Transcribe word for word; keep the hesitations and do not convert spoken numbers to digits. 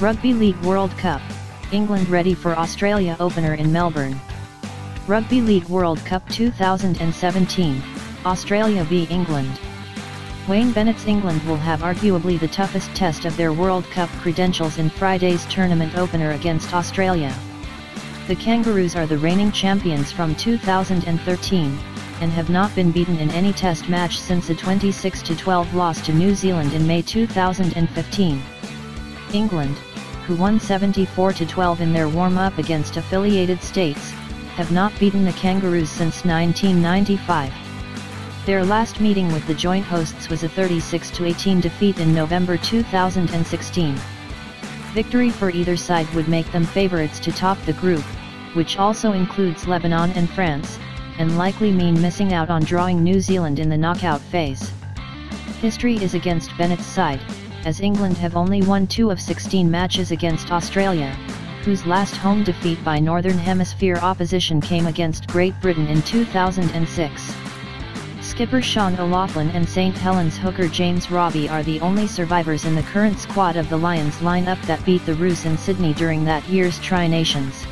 Rugby League World Cup, England ready for Australia opener in Melbourne. Rugby League World Cup two thousand seventeen, Australia v England. Wayne Bennett's England will have arguably the toughest test of their World Cup credentials in Friday's tournament opener against Australia. The Kangaroos are the reigning champions from two thousand thirteen, and have not been beaten in any test match since a twenty-six to twelve loss to New Zealand in May two thousand fifteen. England, who won seventy-four to twelve in their warm-up against affiliated states, have not beaten the Kangaroos since nineteen ninety-five. Their last meeting with the joint hosts was a thirty-six to eighteen defeat in November two thousand sixteen. Victory for either side would make them favourites to top the group, which also includes Lebanon and France, and likely mean missing out on drawing New Zealand in the knockout phase. History is against Bennett's side, as England have only won two of sixteen matches against Australia, whose last home defeat by Northern Hemisphere opposition came against Great Britain in two thousand six. Skipper Sean O'Loughlin and Saint Helens hooker James Roby are the only survivors in the current squad of the Lions lineup that beat the Roos in Sydney during that year's Tri-Nations.